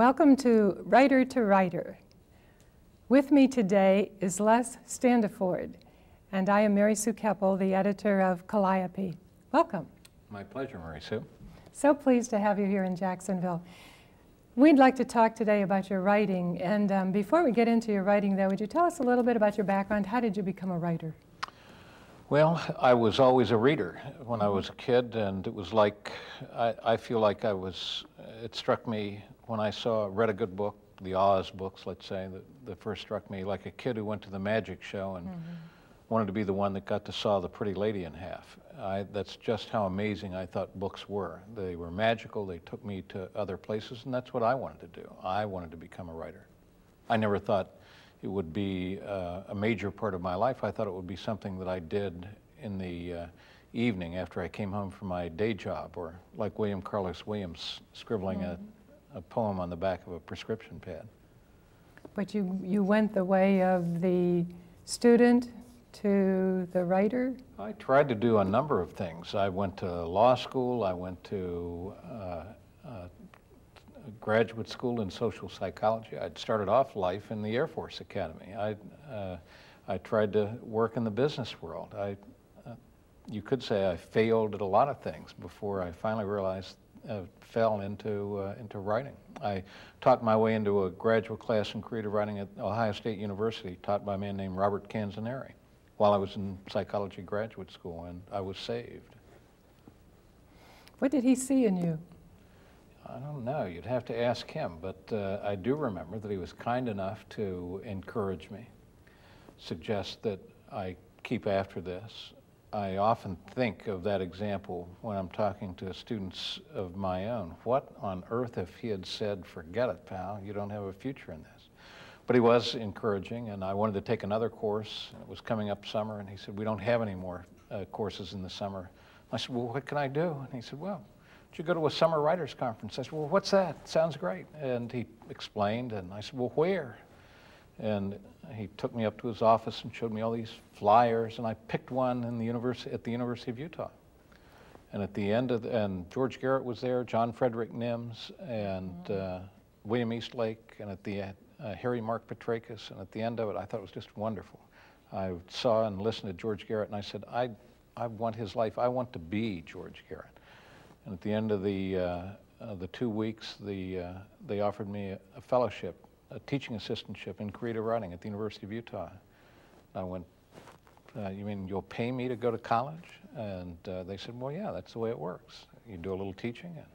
Welcome to Writer to Writer. With me today is Les Standiford, and I am Mary Sue Koeppel, the editor of Calliope. Welcome. My pleasure, Mary Sue. So pleased to have you here in Jacksonville. We'd like to talk today about your writing, and before we get into your writing, though, would you tell us a little bit about your background? How did you become a writer? Well, I was always a reader when I was a kid, and it was like, I feel like I was, it struck me when I read a good book, the Oz books, let's say, that first struck me like a kid who went to the magic show and wanted to be the one that got to saw the pretty lady in half. That's just how amazing I thought books were. They were magical, they took me to other places, and that's what I wanted to do. I wanted to become a writer. I never thought it would be a major part of my life. I thought it would be something that I did in the evening after I came home from my day job, or like William Carlos Williams, scribbling a poem on the back of a prescription pad. But you went the way of the student to the writer? I tried to do a number of things. I went to law school. I went to graduate school in social psychology. I'd started off life in the Air Force Academy. I tried to work in the business world. You could say I failed at a lot of things before I finally realized I fell into writing. I taught my way into a graduate class in creative writing at Ohio State University, taught by a man named Robert Canzaneri, while I was in psychology graduate school, and I was saved. What did he see in you? I don't know. You'd have to ask him, but I do remember that he was kind enough to encourage me, suggest that I keep after this. I often think of that example when I'm talking to students of my own. What on earth if he had said, forget it, pal, you don't have a future in this? But he was encouraging, and I wanted to take another course, and it was coming up summer, and he said, we don't have any more courses in the summer. I said, well, what can I do? And he said, well, did you go to a summer writers conference? I said, well, what's that? Sounds great. And he explained, and I said, well, where? And he took me up to his office and showed me all these flyers, and I picked one in the at the University of Utah. And at the end of and George Garrett was there, John Frederick Nims, and William Eastlake, and at the Harry Mark Petrakis, and at the end of it, I thought it was just wonderful. I saw and listened to George Garrett, and I said, I want his life. I want to be George Garrett. And at the end of the 2 weeks, they offered me a fellowship, a teaching assistantship in creative writing at the University of Utah. I went, you mean you'll pay me to go to college? And they said, well, yeah, that's the way it works. You do a little teaching. And,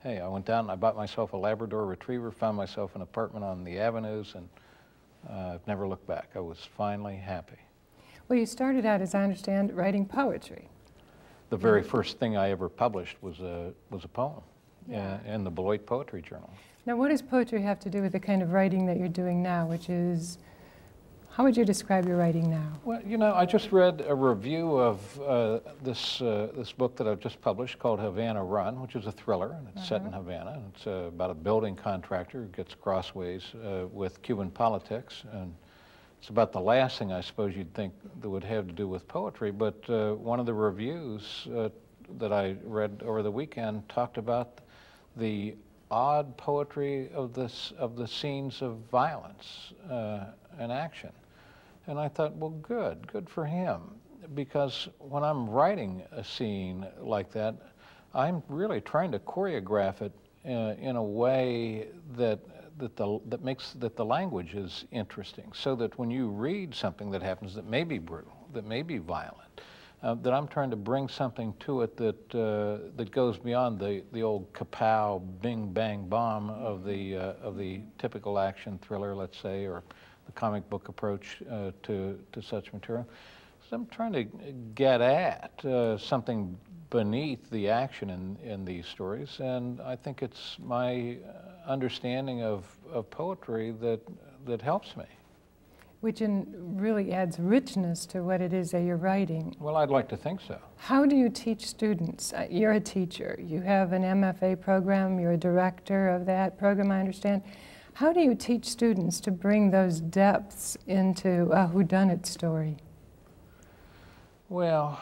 hey, I went down and I bought myself a Labrador Retriever, found myself an apartment on the avenues, and I've never looked back. I was finally happy. Well, you started out, as I understand, writing poetry. The very first thing I ever published was a poem in the Beloit Poetry Journal. Now, what does poetry have to do with the kind of writing that you're doing now, which is, how would you describe your writing now? Well, you know, I just read a review of this book that I've just published called Havana Run, which is a thriller, and it's set in Havana. And it's about a building contractor who gets crossways with Cuban politics, and it's about the last thing I suppose you'd think that would have to do with poetry, but one of the reviews that I read over the weekend talked about the odd poetry of the scenes of violence and action. And I thought, well, good for him, because when I'm writing a scene like that, I'm really trying to choreograph it in a way that makes the language is interesting, so that when you read something that happens that may be brutal, that may be violent, that I'm trying to bring something to it that goes beyond the old kapow, bing bang bomb of the typical action thriller, let's say, or the comic book approach to such material. So I'm trying to get at something beneath the action in these stories, and I think it's my understanding of poetry that helps me. Which really adds richness to what it is that you're writing. Well, I'd like to think so. How do you teach students? You're a teacher. You have an MFA program. You're a director of that program, I understand. How do you teach students to bring those depths into a whodunit story? Well,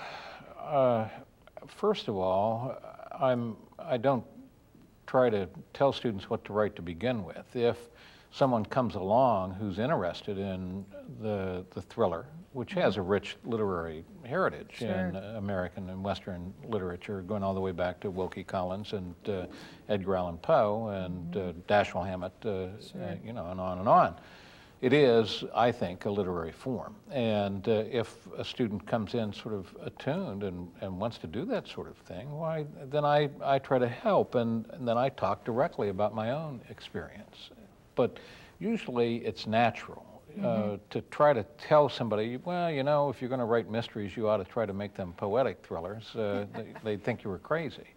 first of all, I don't try to tell students what to write to begin with. If someone comes along who's interested in the thriller, which has a rich literary heritage in American and Western literature, going all the way back to Wilkie Collins and Edgar Allan Poe and Dashiell Hammett, you know, and on and on. It is, I think, a literary form. And if a student comes in sort of attuned and wants to do that sort of thing, why, then I try to help, and then I talk directly about my own experience. But usually it's natural to try to tell somebody, well, you know, if you're going to write mysteries, you ought to try to make them poetic thrillers. They think you were crazy.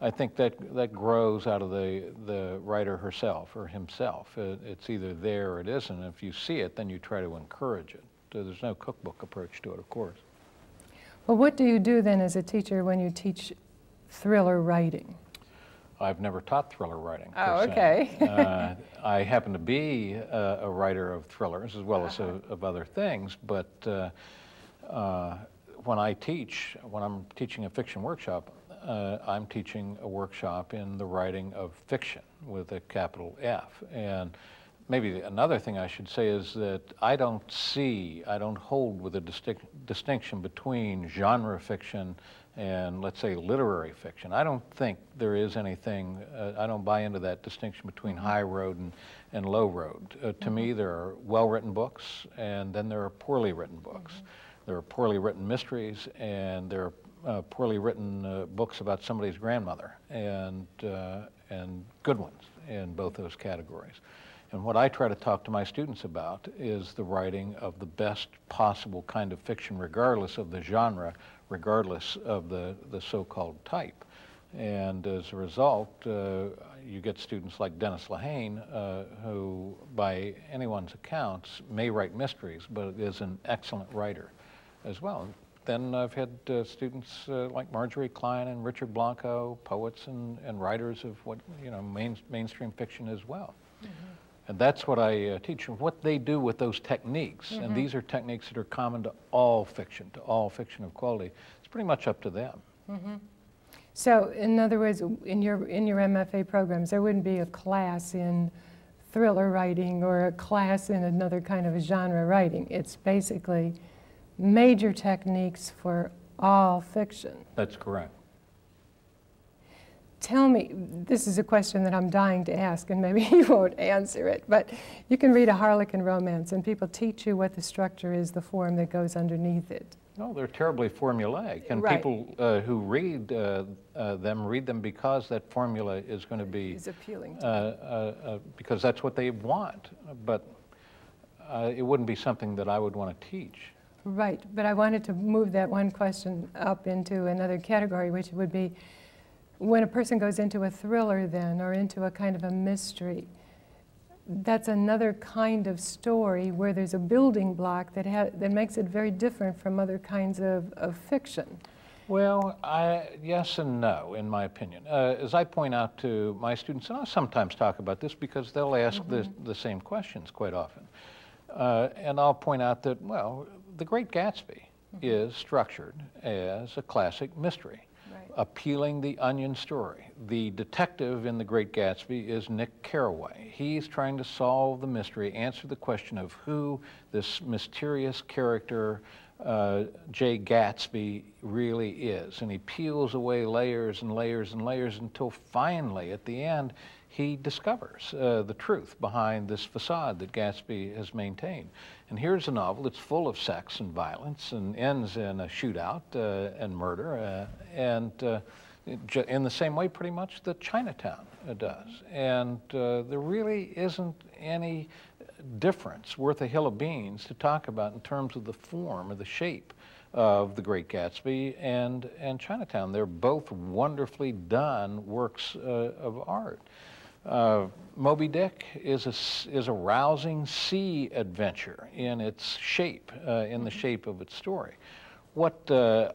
I think that grows out of the writer herself or himself. It's either there or it isn't. If you see it, then you try to encourage it. So there's no cookbook approach to it, of course. Well, what do you do then as a teacher when you teach thriller writing? I've never taught thriller writing. Oh, okay. I happen to be a writer of thrillers as well as of other things, but when I'm teaching a fiction workshop, I'm teaching a workshop in the writing of fiction with a capital F. And maybe another thing I should say is that I don't hold with a distinction between genre fiction and, let's say, literary fiction. I don't think there is anything, I don't buy into that distinction between high road and low road. To me, there are well-written books, and then there are poorly written books. There are poorly written mysteries, and there are poorly written books about somebody's grandmother, and good ones in both those categories. And what I try to talk to my students about is the writing of the best possible kind of fiction, regardless of the genre, regardless of the so-called type. And as a result, you get students like Dennis Lehane, who, by anyone's accounts, may write mysteries, but is an excellent writer as well. Then I've had students like Marjorie Klein and Richard Blanco, poets and writers of what, you know, mainstream fiction as well. And that's what I teach them, what they do with those techniques. And these are techniques that are common to all fiction of quality. It's pretty much up to them. So, in other words, in your MFA programs, there wouldn't be a class in thriller writing or a class in another kind of genre writing. It's basically major techniques for all fiction. That's correct. Tell me, this is a question that I'm dying to ask, and maybe you won't answer it, but you can read a Harlequin romance, and people teach you what the structure is, the form that goes underneath it. No, they're terribly formulaic, and people who read them read them because that formula is going to be appealing to them, because that's what they want, but it wouldn't be something that I would want to teach. Right, but I wanted to move that one question up into another category, which would be, when a person goes into a thriller then, or into a kind of a mystery, that's another kind of story where there's a building block that makes it very different from other kinds of fiction. Well, yes and no, in my opinion. As I point out to my students, and I'll sometimes talk about this because they'll ask the same questions quite often. And I'll point out that, well, The Great Gatsby is structured as a classic mystery. Appealing the onion story. The detective in The Great Gatsby is Nick Carraway. He's trying to solve the mystery, answer the question of who this mysterious character, Jay Gatsby, really is. And he peels away layers and layers and layers until finally, at the end, he discovers the truth behind this facade that Gatsby has maintained. And here's a novel that's full of sex and violence and ends in a shootout and murder, and in the same way pretty much that Chinatown does. And there really isn't any difference worth a hill of beans to talk about in terms of the form or the shape of The Great Gatsby and Chinatown. They're both wonderfully done works of art. Moby Dick is a rousing sea adventure in its shape, in the shape of its story. What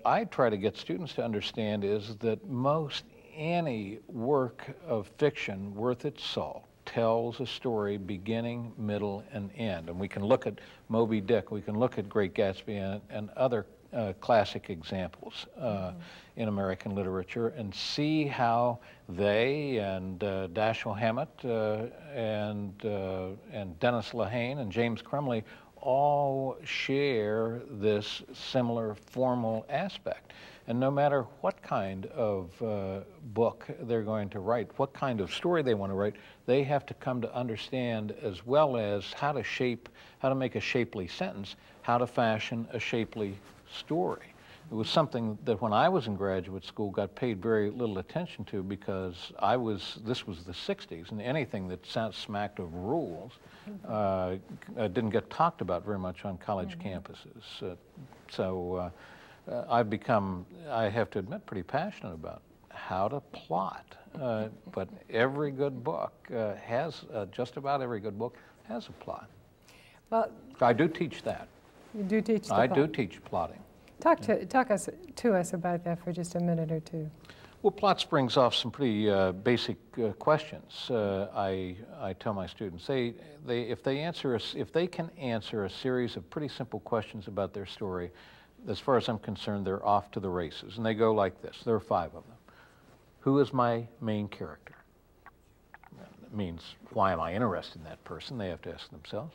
I try to get students to understand is that most any work of fiction worth its salt tells a story beginning, middle, and end. And we can look at Moby Dick, we can look at Great Gatsby and other classic examples in American literature and see how they and Dashiell Hammett and Dennis Lehane and James Crumley all share this similar formal aspect. And no matter what kind of book they're going to write, what kind of story they want to write, they have to come to understand, as well as how to shape, how to make a shapely sentence, how to fashion a shapely story. It was something that when I was in graduate school got paid very little attention to, because I was, this was the 60s, and anything that smacked of rules didn't get talked about very much on college campuses. I've become, I have to admit, pretty passionate about how to plot. But every good book has, just about every good book has a plot. Well, I do teach that. You do teach the plot. I do teach plotting. Talk to us about that for just a minute or two. Well, plot springs off some pretty basic questions. I tell my students if they can answer a series of pretty simple questions about their story, as far as I'm concerned, they're off to the races. And they go like this. There are 5 of them. Who is my main character? That means, why am I interested in that person? They have to ask themselves.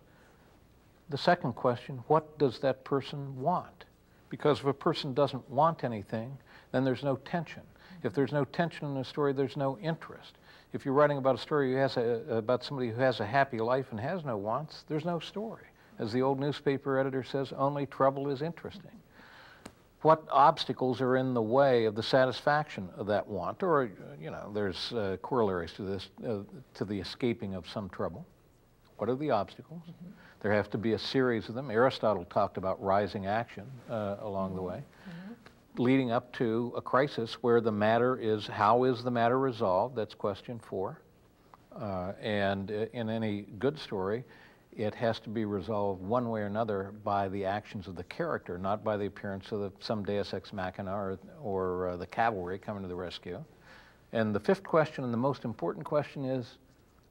The second question, what does that person want? Because if a person doesn't want anything, then there's no tension. If there's no tension in a story, there's no interest. If you're writing about a story who has a, about somebody who has a happy life and has no wants, there's no story. As the old newspaper editor says, only trouble is interesting. What obstacles are in the way of the satisfaction of that want? Or, you know, there's corollaries to this, to the escaping of some trouble. What are the obstacles? Mm-hmm. There have to be a series of them. Aristotle talked about rising action along the way, leading up to a crisis where the matter is, how is the matter resolved? That's question 4. And in any good story, it has to be resolved one way or another by the actions of the character, not by the appearance of some deus ex machina or the cavalry coming to the rescue. And the 5th question, and the most important question, is,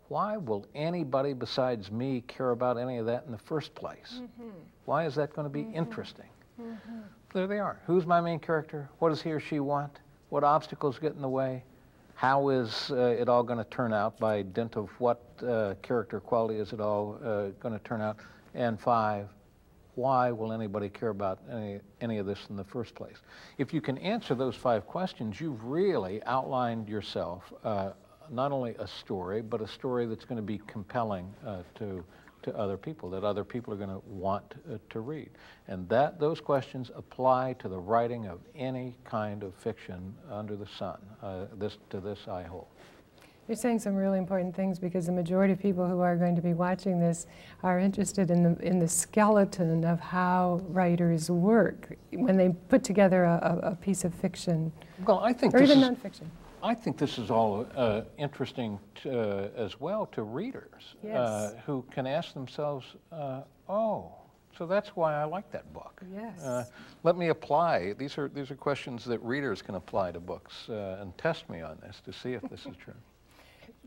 why will anybody besides me care about any of that in the first place? Why is that going to be interesting? There they are. Who's my main character? What does he or she want? What obstacles get in the way? How is it all going to turn out? By dint of what character quality is it all going to turn out? And 5, why will anybody care about any of this in the first place? If you can answer those 5 questions, you've really outlined yourself not only a story, but a story that's going to be compelling to other people, that other people are going to want to read. And that those questions apply to the writing of any kind of fiction under the sun. To this I hold. You're saying some really important things, because the majority of people who are going to be watching this are interested in the skeleton of how writers work when they put together a piece of fiction, well, I think, or even nonfiction. I think this is all interesting as well to readers who can ask themselves, oh, so that's why I like that book. Yes. Let me apply. These are questions that readers can apply to books and test me on this to see if this is true.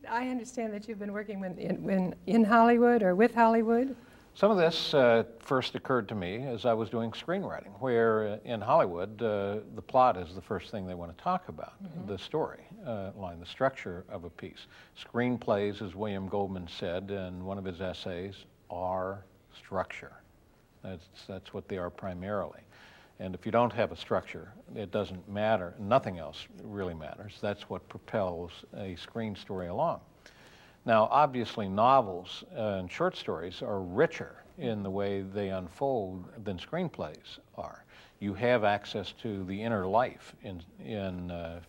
I understand that you've been working in Hollywood or with Hollywood. Some of this first occurred to me as I was doing screenwriting, where in Hollywood, the plot is the first thing they want to talk about, the story line, the structure of a piece. Screenplays, as William Goldman said in one of his essays, are structure. That's what they are primarily. And if you don't have a structure, it doesn't matter. Nothing else really matters. That's what propels a screen story along. Now, obviously, novels and short stories are richer in the way they unfold than screenplays are. You have access to the inner life in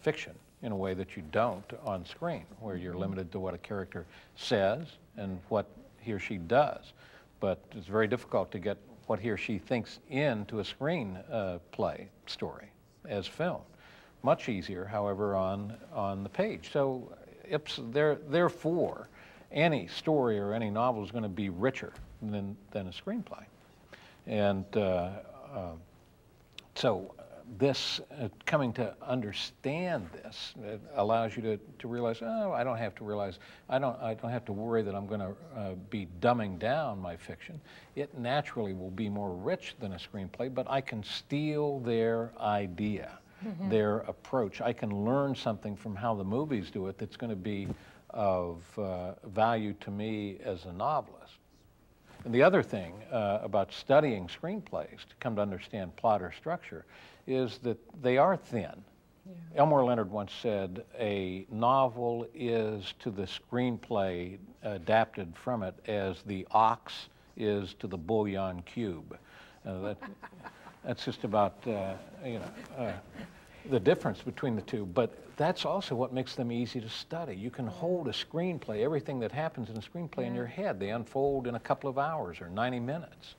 fiction in a way that you don't on screen, where you're limited to what a character says and what he or she does. But it's very difficult to get what he or she thinks into a screen play story as filmed. Much easier, however, on the page. So, therefore, any story or any novel is going to be richer than a screenplay. And so this, coming to understand this, it allows you to realize, oh, I don't have to realize, I don't have to worry that I'm going to be dumbing down my fiction. It naturally will be more rich than a screenplay, but I can steal their idea, mm-hmm. their approach. I can learn something from how the movies do it that's going to be of value to me as a novelist. And the other thing about studying screenplays to come to understand plot or structure is that they are thin. Yeah. Elmore Leonard once said, a novel is to the screenplay adapted from it as the ox is to the bouillon cube. That's just about, you know, the difference between the two, but that's also what makes them easy to study. You can hold a screenplay, everything that happens in a screenplay in your head. They unfold in a couple of hours or 90 minutes.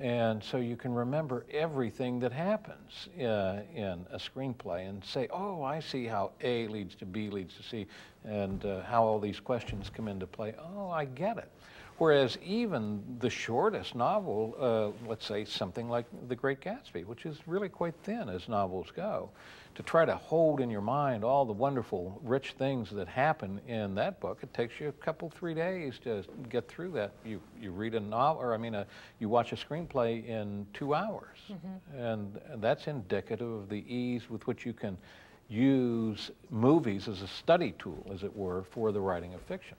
And so you can remember everything that happens in a screenplay and say, oh, I see how A leads to B leads to C, and how all these questions come into play. Oh, I get it. Whereas even the shortest novel, let's say something like The Great Gatsby, which is really quite thin as novels go, to try to hold in your mind all the wonderful, rich things that happen in that book, it takes you a couple, 3 days to get through that. You read a novel, or I mean, you watch a screenplay in 2 hours. Mm-hmm. And that's indicative of the ease with which you can use movies as a study tool, as it were, for the writing of fiction.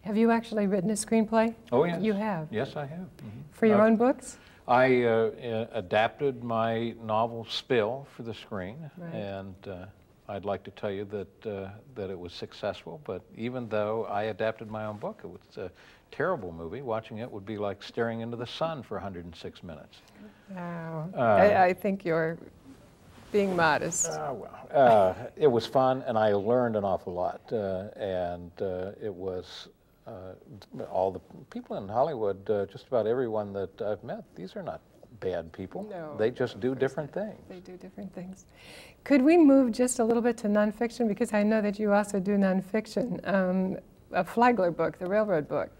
Have you actually written a screenplay? Oh, yes. You have? Yes, I have. Mm-hmm. For your own books? I adapted my novel Spill for the screen, right. And I'd like to tell you that it was successful, but even though I adapted my own book, it was a terrible movie. Watching it would be like staring into the sun for 106 minutes. Wow. I think you're being modest. Well, it was fun, and I learned an awful lot, and it was... all the people in Hollywood, just about everyone that I've met, these are not bad people. No, they just do different things. They do different things. Could we move just a little bit to nonfiction? Because I know that you also do nonfiction. A Flagler book, the railroad book.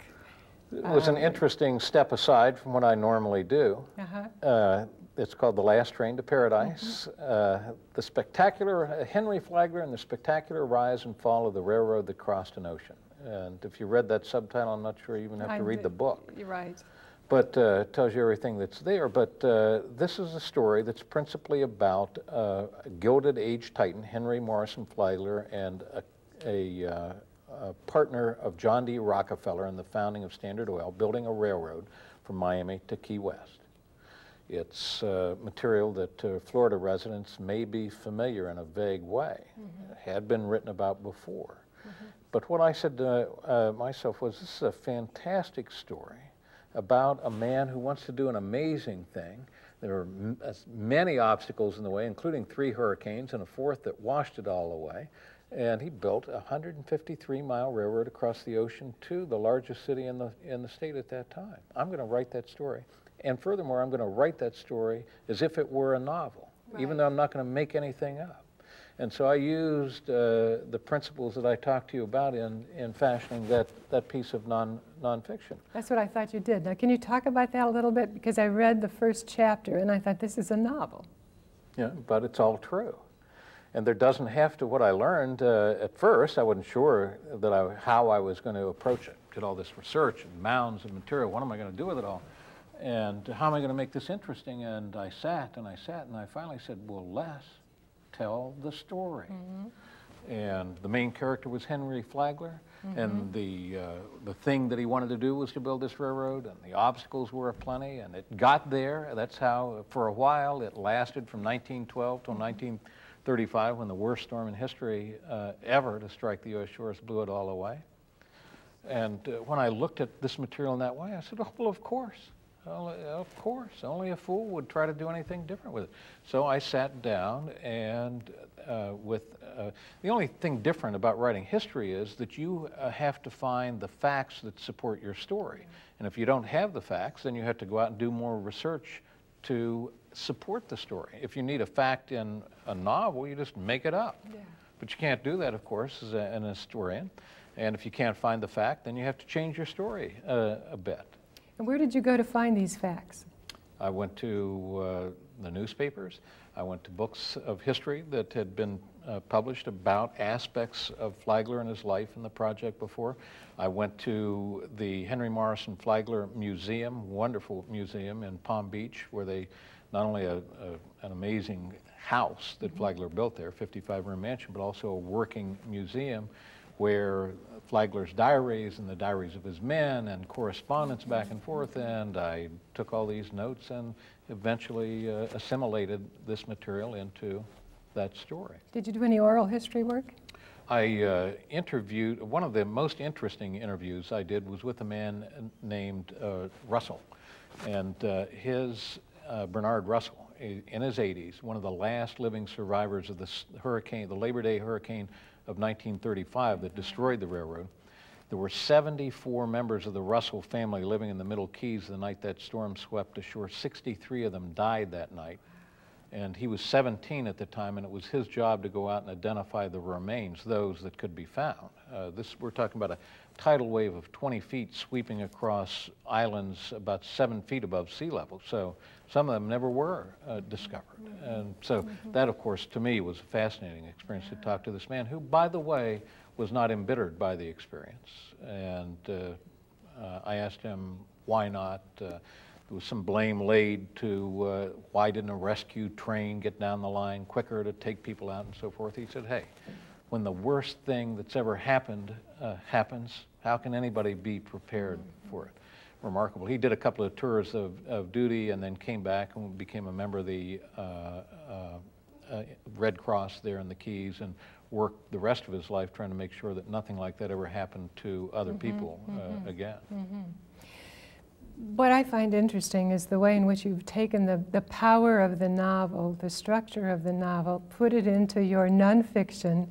It was an interesting step aside from what I normally do. Uh-huh. It's called The Last Train to Paradise. Mm-hmm. The spectacular Henry Flagler and the Spectacular Rise and Fall of the Railroad That Crossed an Ocean. And if you read that subtitle, I'm not sure you even have to read the book. You're right. But it tells you everything that's there. But this is a story that's principally about a Gilded Age titan, Henry Morrison Flagler, and a partner of John D. Rockefeller in the founding of Standard Oil, building a railroad from Miami to Key West. It's material that Florida residents may be familiar in a vague way. Mm-hmm. It had been written about before. Mm-hmm. But what I said to myself was, this is a fantastic story about a man who wants to do an amazing thing. There are many obstacles in the way, including 3 hurricanes and a 4th that washed it all away. And he built a 153-mile railroad across the ocean to the largest city in the state at that time. I'm going to write that story. And furthermore, I'm going to write that story as if it were a novel, right. Even though I'm not going to make anything up. And so I used the principles that I talked to you about in fashioning that piece of nonfiction. That's what I thought you did. Now, can you talk about that a little bit? Because I read the first chapter, and I thought, this is a novel. Yeah, but it's all true. And there doesn't have to, what I learned at first, I wasn't sure that how I was going to approach it. Did all this research and mounds of material. What am I going to do with it all? And how am I going to make this interesting? And I sat, and I sat, and I finally said, well, Les, tell the story. Mm-hmm. And the main character was Henry Flagler, mm-hmm. and the thing that he wanted to do was to build this railroad, and the obstacles were aplenty, and it got there. That's how, for a while, it lasted from 1912 till 1935, when the worst storm in history ever to strike the U.S. shores blew it all away. And when I looked at this material in that way, I said, oh, well, of course. Well, of course, only a fool would try to do anything different with it. So I sat down, and the only thing different about writing history is that you have to find the facts that support your story. And if you don't have the facts, then you have to go out and do more research to support the story. If you need a fact in a novel, you just make it up. Yeah. But you can't do that, of course, as an historian. And if you can't find the fact, then you have to change your story a bit. And where did you go to find these facts? I went to the newspapers. I went to books of history that had been published about aspects of Flagler and his life and the project before. I went to the Henry Morrison Flagler Museum, wonderful museum in Palm Beach, where they not only an amazing house that Flagler built there, 55-room mansion, but also a working museum where Flagler's diaries and the diaries of his men and correspondence back and forth, and I took all these notes and eventually assimilated this material into that story. Did you do any oral history work? I interviewed, one of the most interesting interviews I did was with a man named Russell, and Bernard Russell, in his 80s, one of the last living survivors of the hurricane, the Labor Day hurricane of 1935 that destroyed the railroad. There were 74 members of the Russell family living in the Middle Keys the night that storm swept ashore. 63 of them died that night, and he was 17 at the time, and it was his job to go out and identify the remains, those that could be found. We're talking about a tidal wave of 20 feet sweeping across islands about 7 feet above sea level, so some of them never were discovered. And so that, of course, to me was a fascinating experience to talk to this man who, by the way, was not embittered by the experience. And I asked him why not. There was some blame laid to why didn't a rescue train get down the line quicker to take people out and so forth. He said, hey, when the worst thing that's ever happened happens, how can anybody be prepared for it? Remarkable. He did a couple of tours of duty and then came back and became a member of the Red Cross there in the Keys and worked the rest of his life trying to make sure that nothing like that ever happened to other people again. What I find interesting is the way in which you've taken the power of the novel, the structure of the novel, put it into your nonfiction.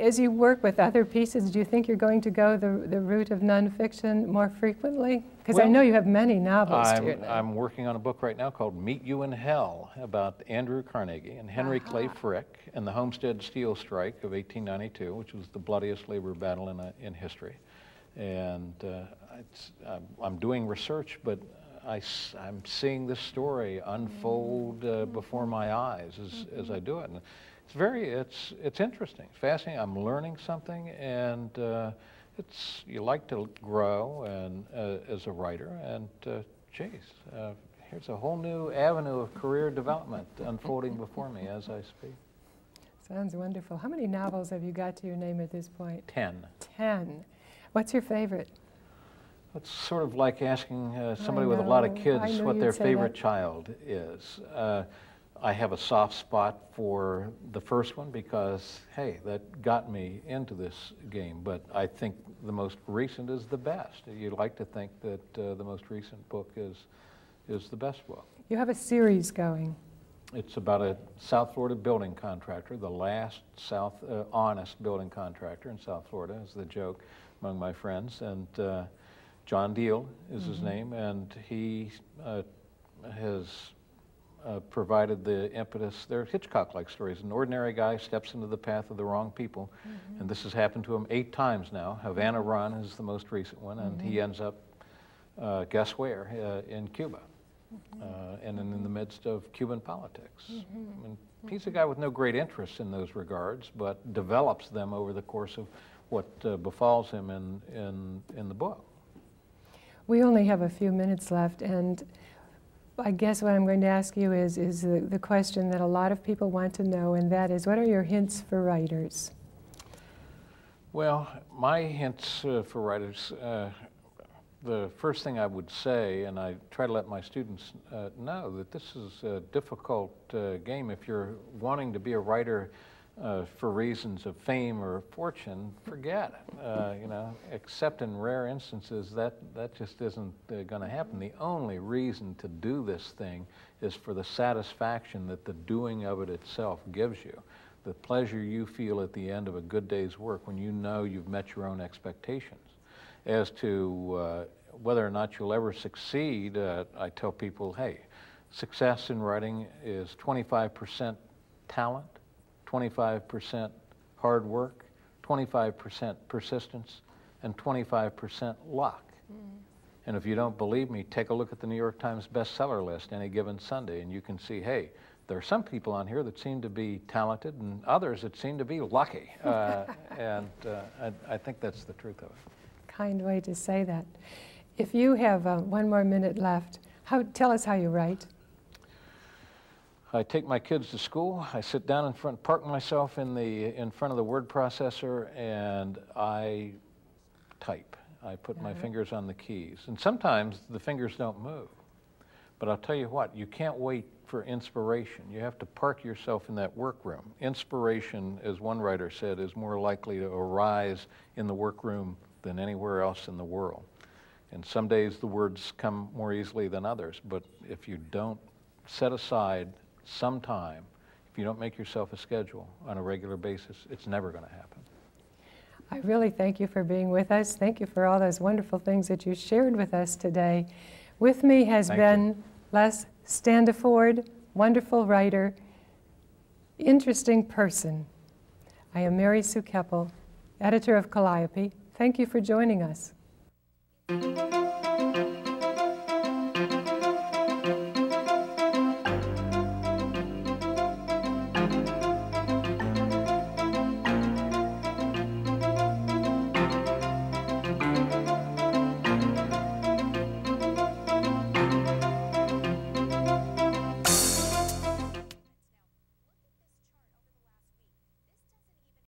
As you work with other pieces, do you think you're going to go the route of nonfiction more frequently? Because I know you have many novels here. I'm working on a book right now called Meet You in Hell about Andrew Carnegie and Henry Clay Frick and the Homestead Steel Strike of 1892, which was the bloodiest labor battle in history. And I'm doing research, but I'm seeing this story unfold before my eyes as I do it. And it's it's interesting, it's fascinating. I'm learning something, and you like to grow and as a writer. And here's a whole new avenue of career development unfolding before me as I speak. Sounds wonderful. How many novels have you got to your name at this point? 10. 10. What's your favorite? It's sort of like asking somebody with a lot of kids what their favorite child is. I have a soft spot for the first one because, hey, that got me into this game. But I think the most recent is the best. You'd like to think that the most recent book is the best book. You have a series going. It's about a South Florida building contractor, the last honest building contractor in South Florida, is the joke among my friends. And John Deal is his name, and he has provided the impetus. They're Hitchcock-like stories. An ordinary guy steps into the path of the wrong people, and this has happened to him 8 times now. Havana Run is the most recent one, and he ends up, guess where, in Cuba, and in the midst of Cuban politics. And he's a guy with no great interest in those regards, but develops them over the course of what befalls him in the book. We only have a few minutes left, and I guess what I'm going to ask you is the question that a lot of people want to know, and that is, what are your hints for writers? Well, my hints for writers, the first thing I would say, and I try to let my students know, that this is a difficult game. If you're wanting to be a writer for reasons of fame or fortune, forget it. You know, except in rare instances, that just isn't going to happen. The only reason to do this thing is for the satisfaction that the doing of it itself gives you, the pleasure you feel at the end of a good day's work when you know you've met your own expectations. As to whether or not you'll ever succeed, I tell people, hey, success in writing is 25% talent, 25% hard work, 25% persistence, and 25% luck. And if you don't believe me, take a look at the New York Times bestseller list any given Sunday, and you can see, hey, there are some people on here that seem to be talented and others that seem to be lucky. I think that's the truth of it. Kind way to say that. If you have one more minute left, tell us how you write. I take my kids to school. I sit down in front, park myself in front of the word processor, and I type. I put my fingers on the keys. And sometimes the fingers don't move. But I'll tell you what, you can't wait for inspiration. You have to park yourself in that workroom. Inspiration, as one writer said, is more likely to arise in the workroom than anywhere else in the world. And some days the words come more easily than others, but if you don't set aside some time, if you don't make yourself a schedule on a regular basis, it's never going to happen. I really thank you for being with us. Thank you for all those wonderful things that you shared with us today. With me has been Les Standiford, wonderful writer, interesting person. I am Mary Sue Koeppel, editor of Calliope. Thank you for joining us.